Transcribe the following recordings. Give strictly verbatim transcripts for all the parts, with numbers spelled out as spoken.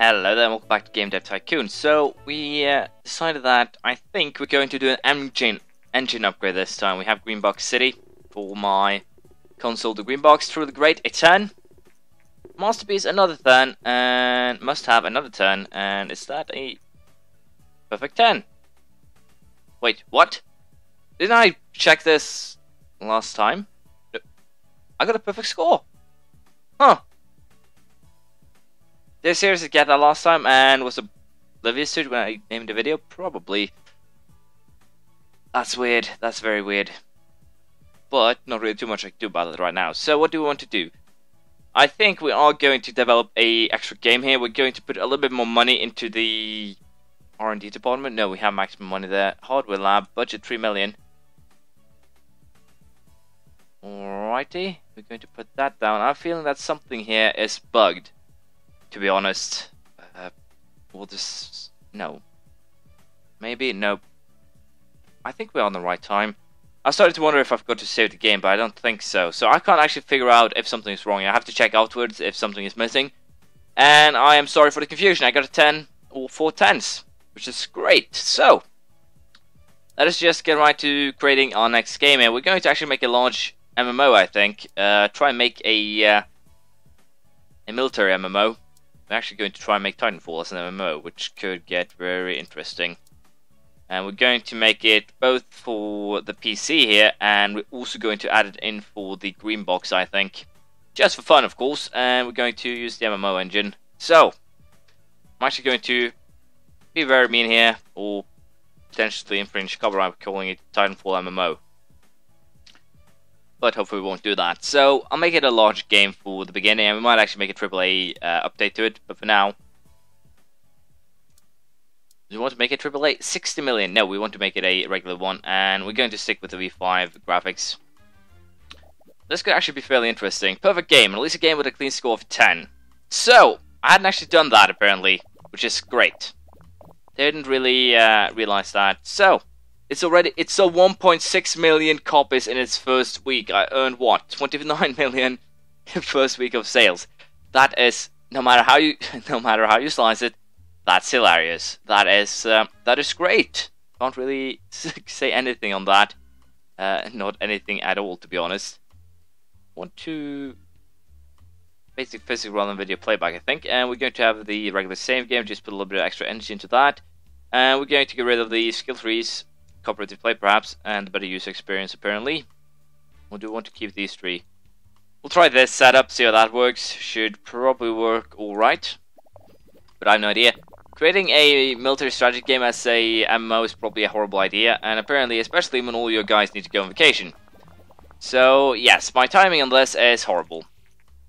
Hello there, welcome back to Game Dev Tycoon. So we uh, decided that I think we're going to do an engine engine upgrade this time. We have Greenbox City for my console, the Greenbox. Through the Great, a turn. Masterpiece, another turn, and must have another turn. And is that a perfect turn? Wait, what? Didn't I check this last time? No. I got a perfect score. Huh. Did I seriously get that last time and was oblivious to it when I named the video? Probably. That's weird. That's very weird. But not really too much I can do about it right now. So what do we want to do? I think we are going to develop a extra game here. We're going to put a little bit more money into the R and D department. No, we have maximum money there. Hardware lab, budget three million. Alrighty. We're going to put that down. I'm feeling that something here is bugged. To be honest, uh, we'll just, no, maybe, no, I think we're on the right time. I started to wonder if I've got to save the game, but I don't think so, so I can't actually figure out if something is wrong. I have to check outwards if something is missing, and I am sorry for the confusion. I got a ten, or four tens, which is great. So, let us just get right to creating our next game here. We're going to actually make a large M M O, I think, uh, try and make a, uh, a military M M O. We're actually going to try and make Titanfall as an M M O, which could get very interesting. And we're going to make it both for the P C here, and we're also going to add it in for the Greenbox, I think. Just for fun, of course, and we're going to use the M M O engine. So, I'm actually going to be very mean here, or potentially infringe copyright by calling it Titanfall M M O. But hopefully we won't do that. So I'll make it a large game for the beginning, and we might actually make a triple A uh, update to it. But for now, we want to make it triple A, sixty million. No, we want to make it a regular one, and we're going to stick with the V five graphics. This could actually be fairly interesting. Perfect game, release a game with a clean score of ten. So I hadn't actually done that apparently, which is great. Didn't really uh, realize that. So. It's already, it's sold one point six million copies in its first week. I earned what? twenty-nine million in first week of sales. That is, no matter how you, no matter how you slice it, that's hilarious. That is, uh, that is great. Can't really say anything on that. Uh, not anything at all, to be honest. Want to, basic physics rather than video playback, I think. And we're going to have the regular same game, just put a little bit of extra energy into that. And we're going to get rid of the skill trees. Cooperative play perhaps, and better user experience apparently. Or do we want to keep these three? We'll try this setup, see how that works. Should probably work alright. But I have no idea. Creating a military strategy game as a M M O is probably a horrible idea, and apparently especially when all your guys need to go on vacation. So yes, my timing on this is horrible.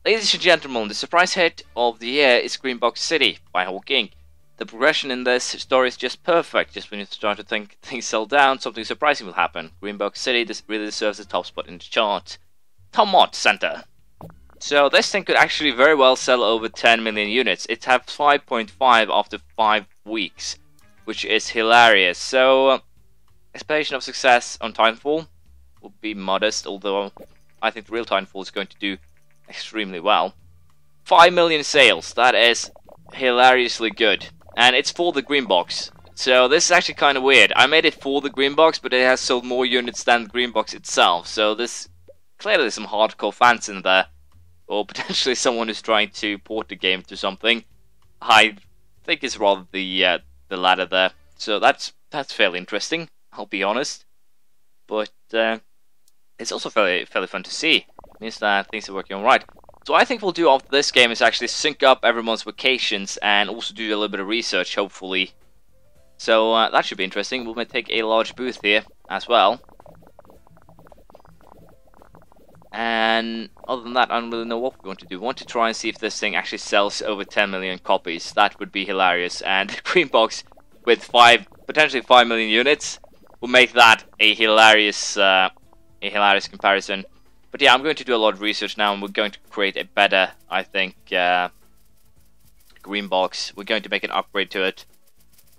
Ladies and gentlemen, the surprise hit of the year is Greenbox City by Hulk Incorporated. The progression in this story is just perfect. Just when you start to think things settle down, something surprising will happen. Greenbox City this really deserves the top spot in the chart. Tomat Center. So this thing could actually very well sell over ten million units. It had five point five after five weeks, which is hilarious. So, expectation of success on Titanfall will be modest, although I think the real Titanfall is going to do extremely well. five million sales, that is hilariously good. And it's for the Greenbox, so this is actually kind of weird. I made it for the Greenbox, but it has sold more units than the Greenbox itself. So this clearly some hardcore fans in there, or potentially someone who's trying to port the game to something. I think it's rather the uh, the latter there. So that's that's fairly interesting. I'll be honest, but uh, it's also fairly fairly fun to see. It means that things are working all right. So I think we'll do after this game is actually sync up everyone's vacations and also do a little bit of research, hopefully. So uh, that should be interesting. We'll take a large booth here as well. And other than that, I don't really know what we're going to do. We want to try and see if this thing actually sells over ten million copies. That would be hilarious. And the Greenbox with five, potentially five million units will make that a hilarious, uh, a hilarious comparison. But yeah, I'm going to do a lot of research now, and we're going to create a better, I think, uh, Greenbox. We're going to make an upgrade to it,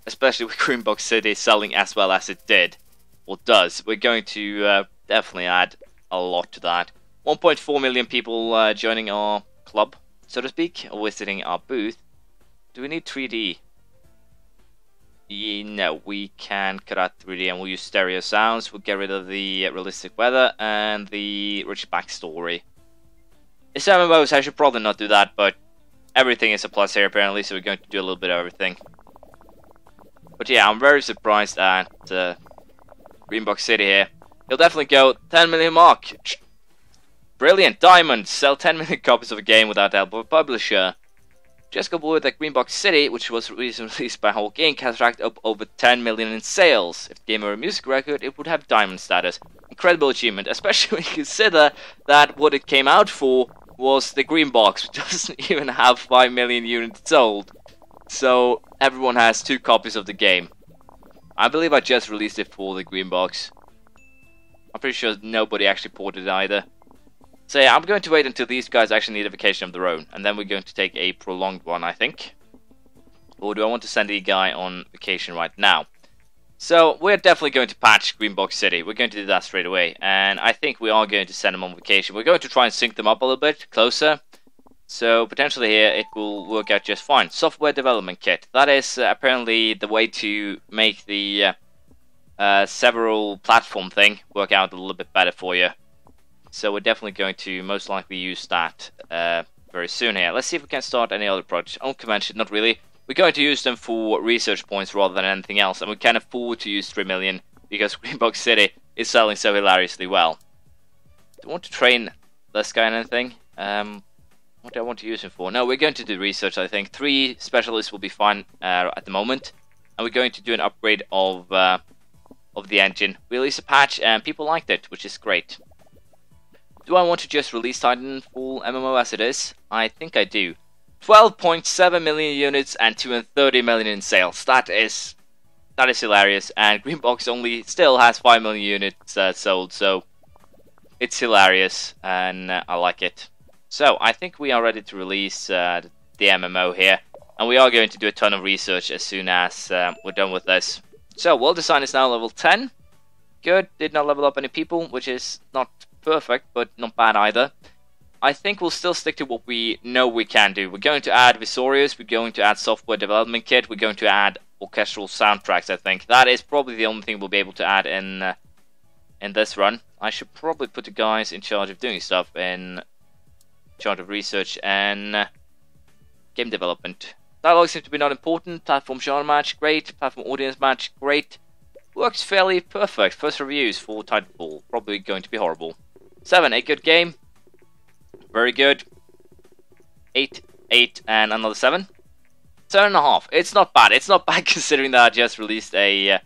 especially with Greenbox City selling as well as it did, or does. We're going to uh, definitely add a lot to that. one point four million people uh, joining our club, so to speak, or visiting our booth. Do we need three D? Yeah, no, we can cut out three D and we'll use stereo sounds. We'll get rid of the realistic weather and the rich backstory. It's M M Os, I should probably not do that, but everything is a plus here apparently, so we're going to do a little bit of everything. But yeah, I'm very surprised at uh, Greenbox City here. He'll definitely go ten million mark. Brilliant, diamonds, sell ten million copies of a game without the help of a publisher. Just got word that Greenbox City, which was recently released by Hulk Incorporated, has racked up over ten million in sales. If the game were a music record, it would have diamond status. Incredible achievement, especially when you consider that what it came out for was the Greenbox, which doesn't even have five million units sold. So everyone has two copies of the game. I believe I just released it for the Greenbox. I'm pretty sure nobody actually ported it either. So yeah, I'm going to wait until these guys actually need a vacation of their own, and then we're going to take a prolonged one, I think. Or do I want to send the guy on vacation right now? So we're definitely going to patch Greenbox City. We're going to do that straight away, and I think we are going to send them on vacation. We're going to try and sync them up a little bit closer. So potentially here it will work out just fine. Software development kit. That is uh, apparently the way to make the uh, uh, several platform thing work out a little bit better for you. So we're definitely going to most likely use that uh, very soon here. Let's see if we can start any other projects. Oh, convention, not really. We're going to use them for research points rather than anything else. And we can afford to use three million because Greenbox City is selling so hilariously well. Do I want to train this guy in anything? Um, what do I want to use him for? No, we're going to do research, I think. Three specialists will be fine uh, at the moment. And we're going to do an upgrade of, uh, of the engine. We released a patch and people liked it, which is great. Do I want to just release Titanfall M M O as it is? I think I do. twelve point seven million units and two hundred thirty million in sales. That is that is hilarious. And Greenbox only still has five million units uh, sold, so it's hilarious and uh, I like it. So I think we are ready to release uh, the M M O here. And we are going to do a ton of research as soon as uh, we're done with this. So world design is now level ten. Good, did not level up any people, which is not perfect, but not bad either. I think we'll still stick to what we know we can do. We're going to add Vizorius, we're going to add software development kit, we're going to add orchestral soundtracks, I think. That is probably the only thing we'll be able to add in uh, in this run. I should probably put the guys in charge of doing stuff, in charge of research and uh, game development. Dialogue seems to be not important. Platform genre match, great. Platform audience match, great. Works fairly perfect. First reviews for Titanfall, probably going to be horrible. seven, a good game. Very good. eight, eight, and another seven. seven and a half. It's not bad. It's not bad considering that I just released a uh,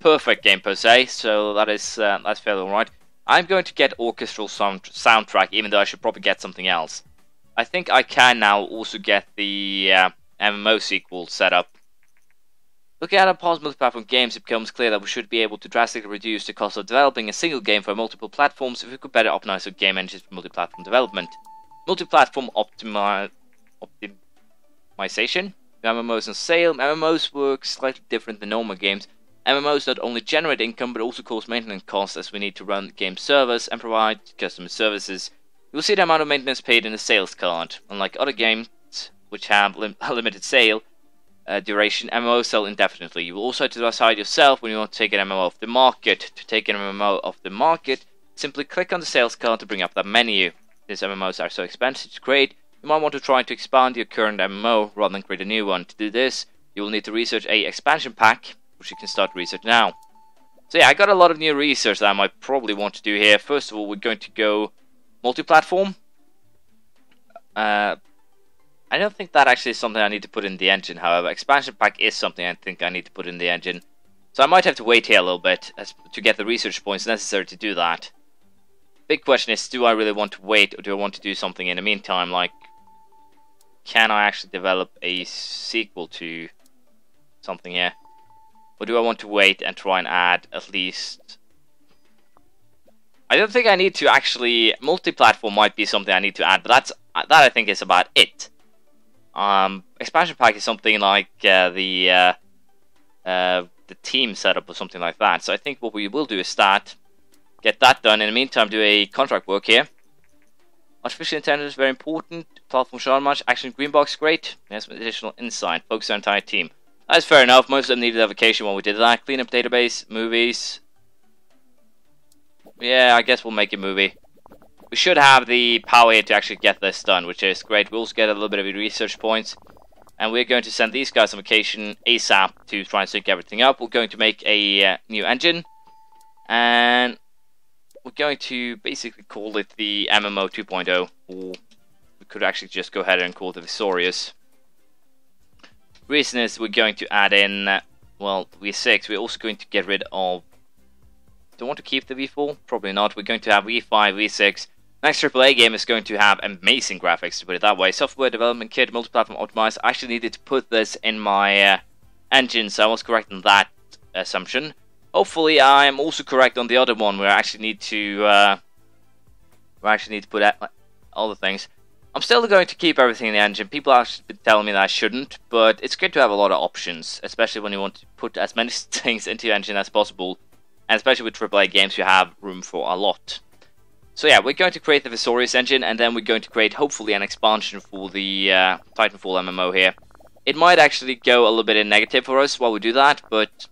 perfect game per se. So that is uh, that's fairly alright. I'm going to get orchestral sound soundtrack, even though I should probably get something else. I think I can now also get the uh, M M O sequel set up. Looking at our past multi-platform games, it becomes clear that we should be able to drastically reduce the cost of developing a single game for multiple platforms if we could better optimize our game engines for multi-platform development. Multi-platform optimi optimization? M M Os on sale. M M Os work slightly different than normal games. M M Os not only generate income but also cause maintenance costs as we need to run game servers and provide customer services. You will see the amount of maintenance paid in the sales card. Unlike other games which have lim a limited sale, Uh, duration, M M Os sell indefinitely. You will also have to decide yourself when you want to take an M M O off the market. To take an M M O off the market, simply click on the sales card to bring up that menu. Since M M Os are so expensive to create, you might want to try to expand your current M M O rather than create a new one. To do this, you will need to research a expansion pack, which you can start research now. So yeah, I got a lot of new research that I might probably want to do here. First of all, we're going to go multi-platform. Uh... I don't think that actually is something I need to put in the engine, however. Expansion pack is something I think I need to put in the engine. So I might have to wait here a little bit as to get the research points necessary to do that. Big question is, do I really want to wait or do I want to do something in the meantime? Like, can I actually develop a sequel to something here? Or do I want to wait and try and add at least... I don't think I need to actually... Multi-platform might be something I need to add, but that's that I think is about it. Um, expansion pack is something like uh, the uh, uh, the team setup or something like that. So I think what we will do is start, get that done. In the meantime, do a contract work here. Artificial intelligence is very important. Platform shard match. Action Greenbox, great. There's some additional insight. Focus our entire team. That's fair enough. Most of them needed a vacation when we did that. Clean up database, movies. Yeah, I guess we'll make a movie. We should have the power here to actually get this done, which is great. We'll also get a little bit of research points. And we're going to send these guys on vacation ASAP to try and sync everything up. We're going to make a uh, new engine. And we're going to basically call it the M M O two point oh. Or we could actually just go ahead and call it the Vizorius. Reason is we're going to add in, uh, well, V six. We're also going to get rid of... Do I want to keep the V four? Probably not. We're going to have V five, V six. Next triple A game is going to have amazing graphics, to put it that way. Software development kit, multi-platform optimized. I actually needed to put this in my uh, engine, so I was correct in that assumption. Hopefully, I am also correct on the other one, where I actually need to, uh, where I actually need to put out, like, all the things. I'm still going to keep everything in the engine. People have been telling me that I shouldn't, but it's good to have a lot of options, especially when you want to put as many things into your engine as possible. And especially with triple A games, you have room for a lot. So yeah, we're going to create the Vizorius engine, and then we're going to create, hopefully, an expansion for the uh, Titanfall M M O here. It might actually go a little bit in negative for us while we do that, but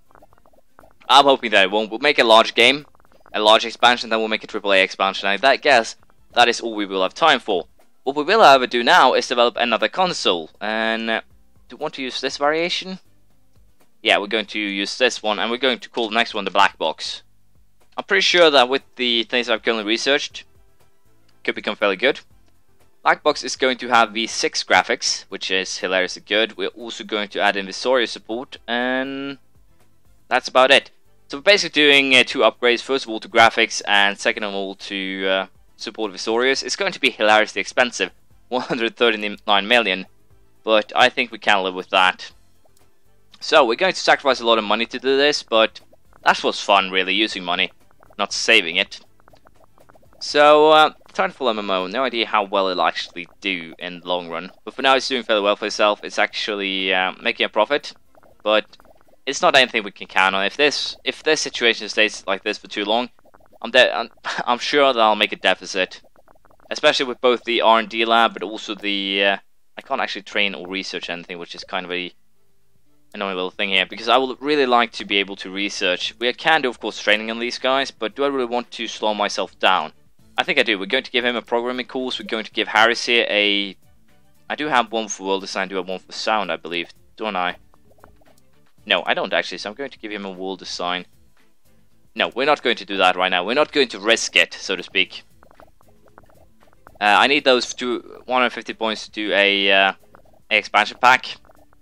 I'm hoping that it won't. We'll make a large game, a large expansion, then we'll make a triple A expansion. I guess that is all we will have time for. What we will, however, do now is develop another console. And uh, do we want to use this variation? Yeah, we're going to use this one, and we're going to call the next one the Black Box. I'm pretty sure that with the things I've currently researched, could become fairly good. Black Box is going to have V six graphics, which is hilariously good. We're also going to add in Vizorius support, and that's about it. So we're basically doing uh, two upgrades, first of all to graphics, and second of all to uh, support Vizorius. It's going to be hilariously expensive, one hundred thirty-nine million, but I think we can live with that. So, we're going to sacrifice a lot of money to do this, but that's what's fun, really, using money, not saving it. So, uh, Titanfall M M O, no idea how well it'll actually do in the long run. But for now, it's doing fairly well for itself. It's actually uh, making a profit, but it's not anything we can count on. If this if this situation stays like this for too long, I'm, I'm, I'm sure that I'll make a deficit. Especially with both the R and D lab, but also the... Uh, I can't actually train or research anything, which is kind of a... annoying little thing here, because I would really like to be able to research. We can do, of course, training on these guys, but do I really want to slow myself down? I think I do. We're going to give him a programming course. We're going to give Harris here a... I do have one for world design. I do have one for sound, I believe. Don't I? No, I don't, actually. So I'm going to give him a world design. No, we're not going to do that right now. We're not going to risk it, so to speak. Uh, I need those two, one hundred fifty points to do a, uh, a expansion pack.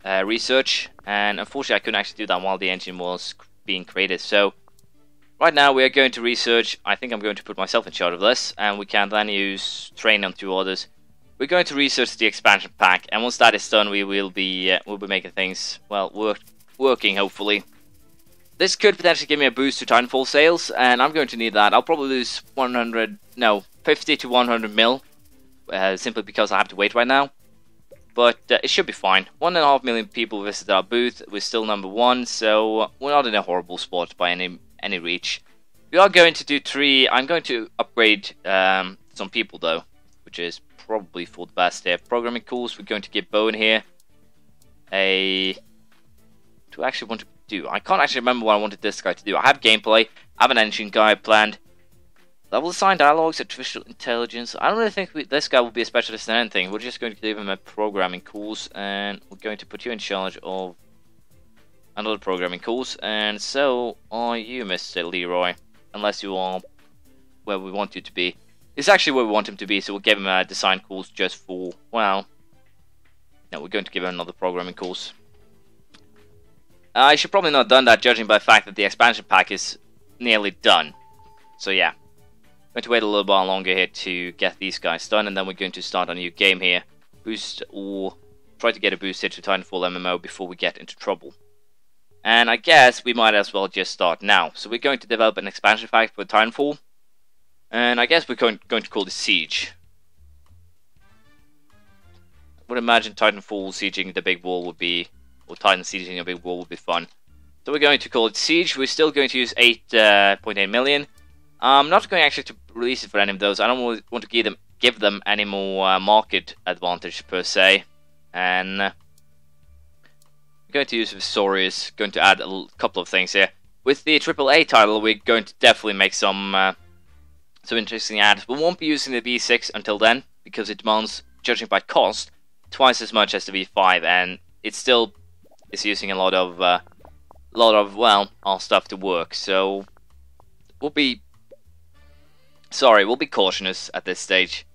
Uh, research, and unfortunately I couldn't actually do that while the engine was being created. So right now we are going to research. I think I'm going to put myself in charge of this, and we can then use train on two others. We're going to research the expansion pack, and once that is done, we will be uh, we'll be making things, well, work working hopefully. This could potentially give me a boost to Titanfall sales, and I'm going to need that. I'll probably lose one hundred no fifty to one hundred mil uh, simply because I have to wait right now. But uh, it should be fine. One and a half million people visited our booth. We're still number one, so we're not in a horrible spot by any any reach. We are going to do three. I'm going to upgrade um, some people though, which is probably for the best there. Programming course. We're going to give Bowen here a... What do I actually want to do? I can't actually remember what I wanted this guy to do. I have gameplay. I have an engine guy planned. Level design, dialogues, artificial intelligence. I don't really think we, this guy will be a specialist in anything. We're just going to give him a programming course, and we're going to put you in charge of another programming course. And so are you, Mister Leroy, unless you are where we want you to be. It's actually where we want him to be, so we'll give him a design course just for, well... No, we're going to give him another programming course. I should probably not have done that, judging by the fact that the expansion pack is nearly done. So yeah. Going to wait a little while longer here to get these guys done, and then we're going to start a new game here. Boost or try to get a boost here to Titanfall M M O before we get into trouble. And I guess we might as well just start now. So we're going to develop an expansion pack for Titanfall, and I guess we're going to call this Siege. I would imagine Titanfall sieging the big wall would be, or Titan sieging a big wall would be fun. So we're going to call it Siege. We're still going to use eight point eight million. I'm not going actually to release it for any of those. I don't want to give them give them any more uh, market advantage per se. And uh, we're going to use Vizorius, going to add a couple of things here. With the triple A title, we're going to definitely make some uh, some interesting ads. We won't be using the V six until then, because it demands, judging by cost, twice as much as the V five, and it still is using a lot of, uh, lot of well, our stuff to work. So we'll be, sorry, we'll be cautious at this stage.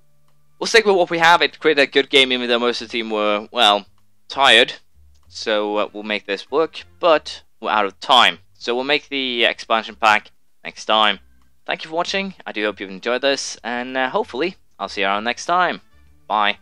We'll stick with what we have. It created a good game, even though most of the team were, well, tired. So uh, we'll make this work, but we're out of time. So we'll make the expansion pack next time. Thank you for watching. I do hope you've enjoyed this, and uh, hopefully I'll see you around next time. Bye.